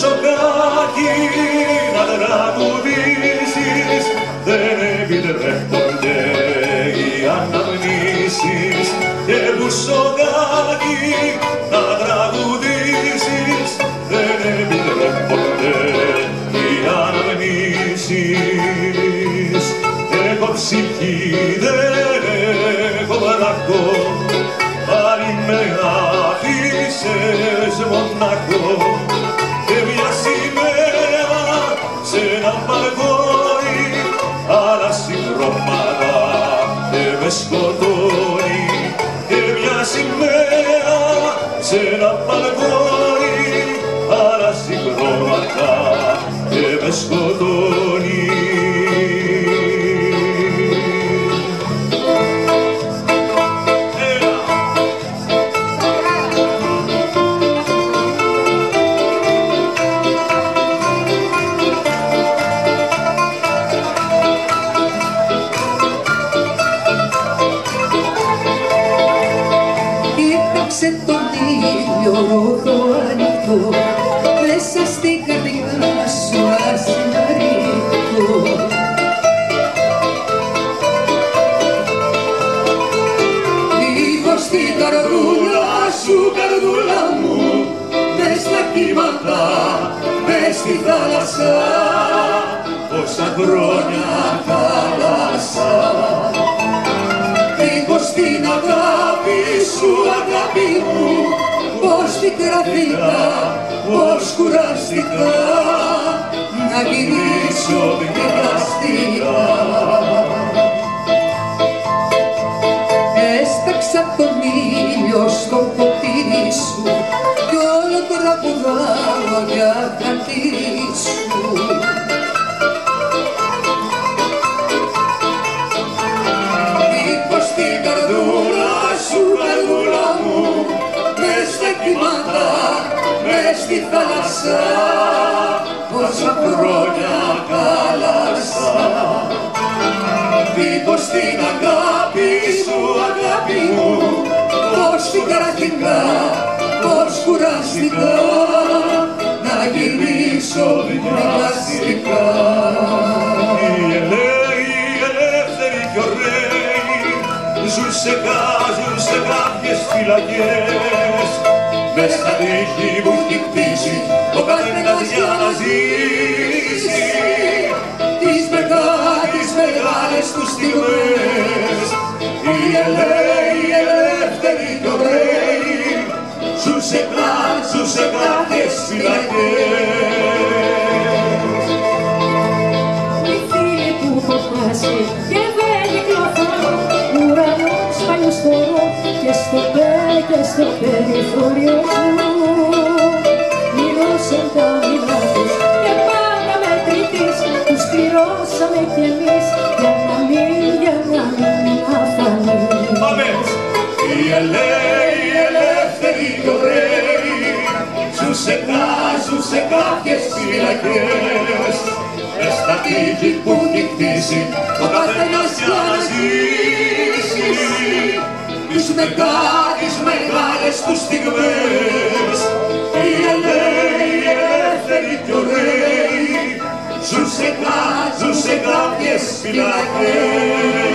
προσωπάκι να τραγουδήσεις, δεν επιτρέπονται οι αναμνήσεις. Και μπουσοκάκι να τραγουδήσεις, δεν επιτρέπονται οι αναμνήσεις. Έχω ψυχή, δεν έχω βράχο, πάλι με άφησες μοναχό. Με σκοτώνει και μια σημαία σε ένα παλκόνι, αλλάζει χρώματα και με σκοτώνει. Σε τον ήλιο το ανοιχτό, μέσα στην καρδιά σου ασυναρρήτητο. Δίπω στην καρδούλα σου, καρδούλα μου, μες στα κύματα, μες στη θάλασσα, πόσα χρόνια χάλασα. Δίπω στην αγάπη σου, αγάπη μου, πως πικραθήκα, πως κουραστικά, να γυρίσω δικαστικά. Έσταξα τον ήλιο στο ποτήρι σου κι όλο τραγουδάω για χατήρι σου. Στη θάλασσα, πόσα χρόνια χάλασα. Δίπω στην αγάπη σου, αγάπη μου, πως πικραθήκα, πως κουραστικά, να γυρίσω δικαστικά. Οι ελαίοι, οι ελεύθεροι κι ωραίοι, ζουν σε κάποιες φυλακές. Μες στα τείχη που έχει χτίσει ο καθένας για να ζήσει τις μεγάλες τους στιγμές. Οι ελαίοι, οι ελεύθεροι κι ωραίοι, ζουν σε κάποιες φυλακές. Οι φίλοι που έχω χάσει και δεν κυκλοφορώ, ουρανό σπανιοστερό και στο πέρα και στο περιθώριο μου μοιρώσαν τα μοιρά τους και πάντα μετρητής τους πληρώσαμε κι εμείς για να μην αφανείς. Οι ελαίοι, οι ελεύθεροι κι ωραίοι ζουν σε κάποιες φυλακές, μες στα τείχη που έχει χτίσει ο καθένας για να ζήσει τις μεγάλες τους στιγμές. Οι ελαίοι, οι ελεύθεροι κι ωραίοι, ζουν σε κάποιες φυλακές.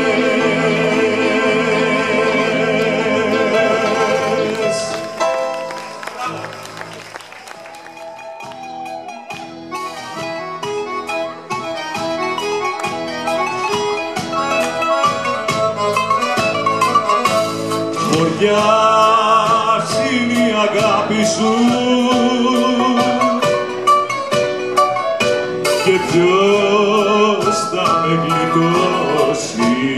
Χωριάς είναι η αγάπη σου και ποιος θα με γλιτώσει.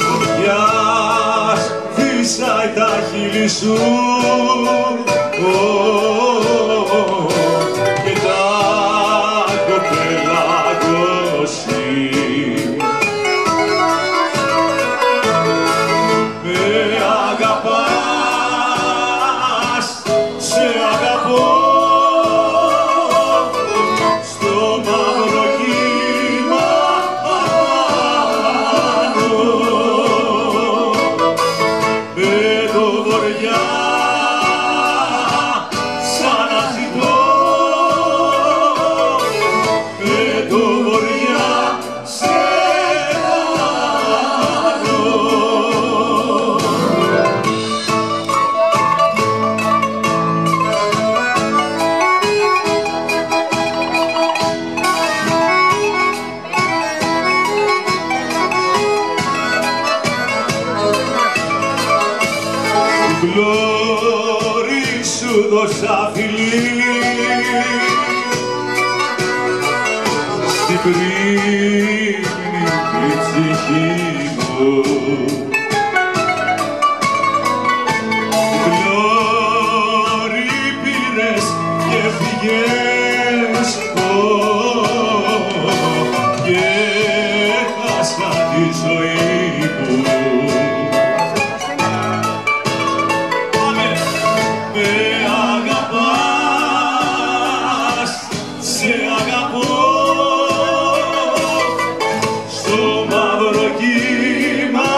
Χωριάς φύσαει τα χείλη σου και τα κοπέλα κόσι. Γλώρι σου δώσα φιλί στην πρίμνη ψυχή μου. Γλώρι πήρες και φυγες και χάσα τη ζωή μου. Στο μαύρο κύμα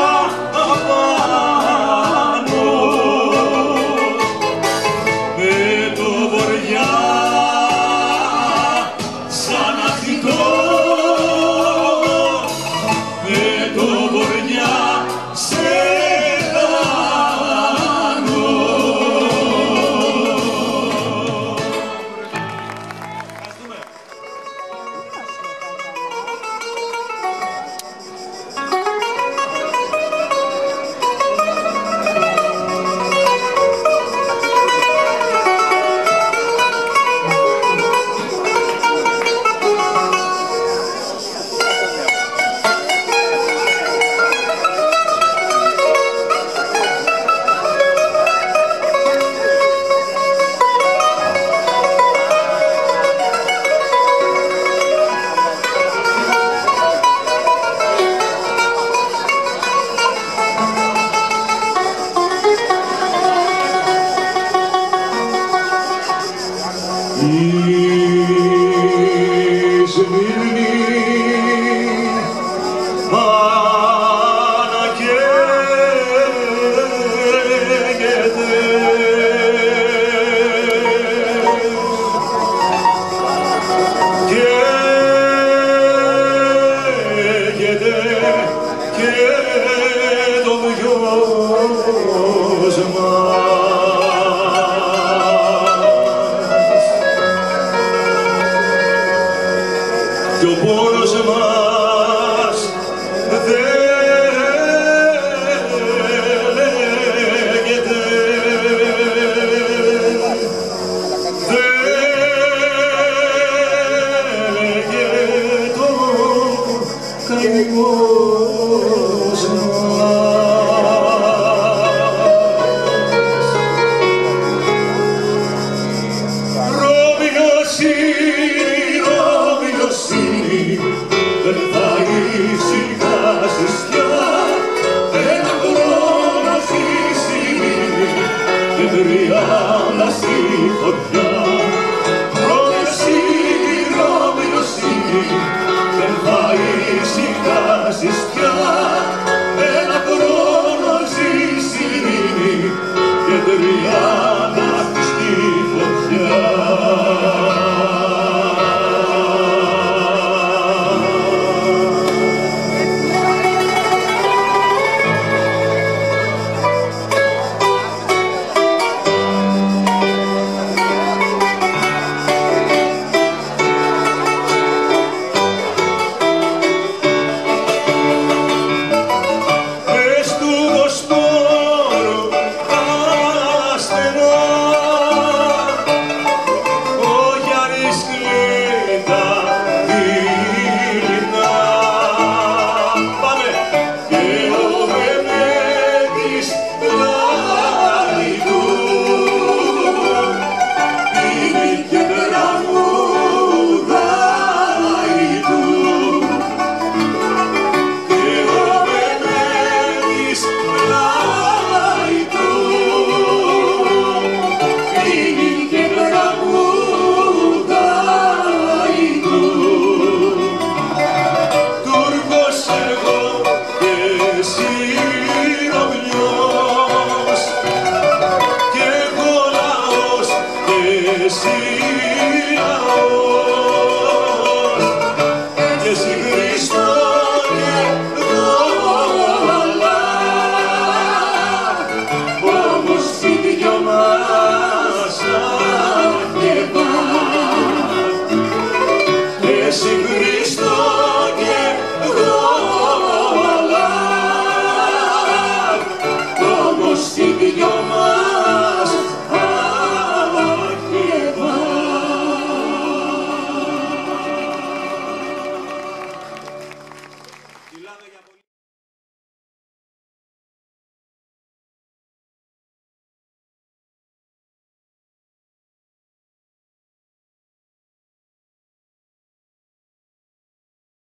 Μιλάμε για πολύ.